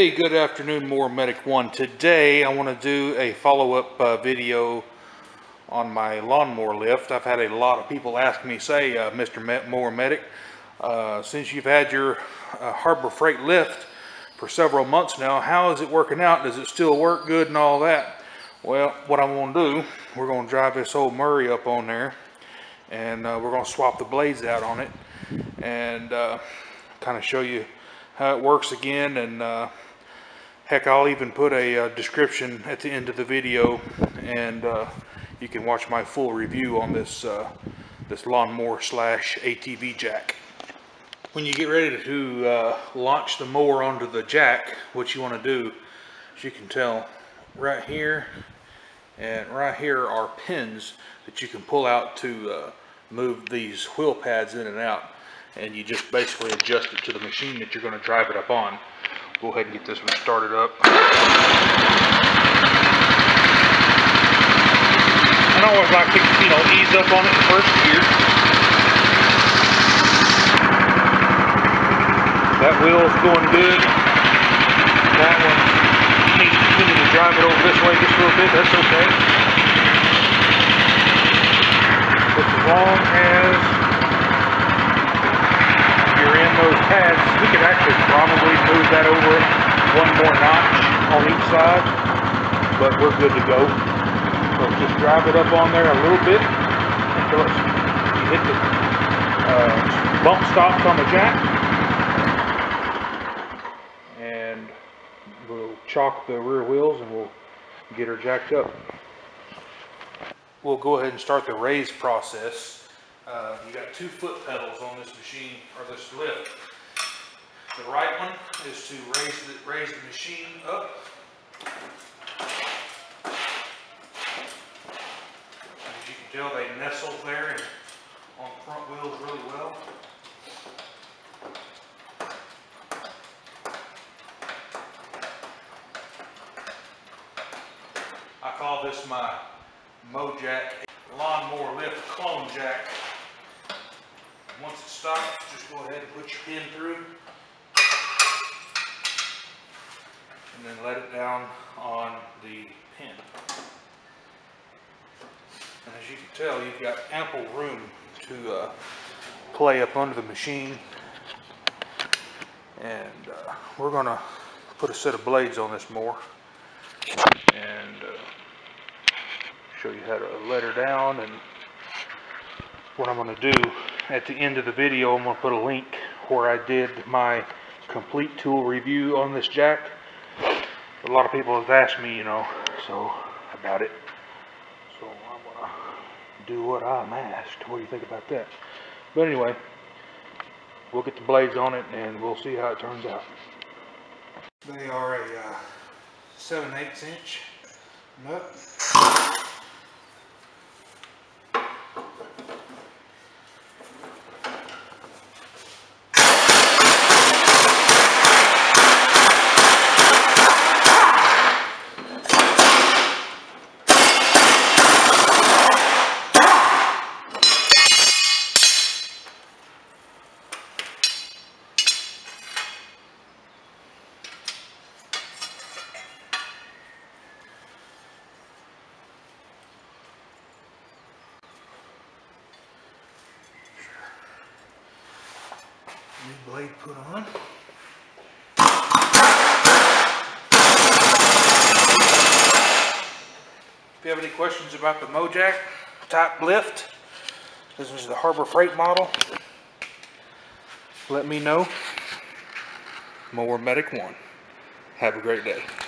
Hey, good afternoon, MowerMedic1. Today I want to do a follow-up video on my lawnmower lift. I've had a lot of people ask me, say, Mr. MowerMedic, since you've had your Harbor Freight lift for several months now, how is it working out? Does it still work good and all that? Well, what I'm going to do, we're going to drive this old Murray up on there, and we're going to swap the blades out on it and kind of show you how it works again, and heck, I'll even put a description at the end of the video, and you can watch my full review on this this lawnmower slash ATV jack. When you get ready to launch the mower onto the jack, what you want to do, as you can tell, right here and right here are pins that you can pull out to move these wheel pads in and out. And you just basically adjust it to the machine that you're going to drive it up on. Go ahead and get this one started up. I always like to, you know, ease up on it first here. That wheel's going good. That one, you need to continue to drive it over this way just a little bit. That's okay. As long as those pads, we could actually probably move that over one more notch on each side, but we're good to go. So just drive it up on there a little bit until it's, you hit the bump stops on the jack, and we'll chalk the rear wheels and we'll get her jacked up. We'll go ahead and start the raise process. You got two foot pedals on this machine, or this lift. The right one is to raise the machine up. As you can tell, they nestle there and on the front wheels really well. I call this my MoJack lawnmower lift clone jack. Once it stops, just go ahead and put your pin through and then let it down on the pin. And as you can tell, you've got ample room to play up under the machine. And we're going to put a set of blades on this mower and show you how to let her down. And what I'm going to do at the end of the video, I'm going to put a link where I did my complete tool review on this jack. A lot of people have asked me, you know, so about it. So I'm going to do what I'm asked. What do you think about that? But anyway, we'll get the blades on it and we'll see how it turns out. They are a 7/8 inch nut. New blade put on. If you have any questions about the MoJack type lift, this is the Harbor Freight model, let me know. MowerMedic1. Have a great day.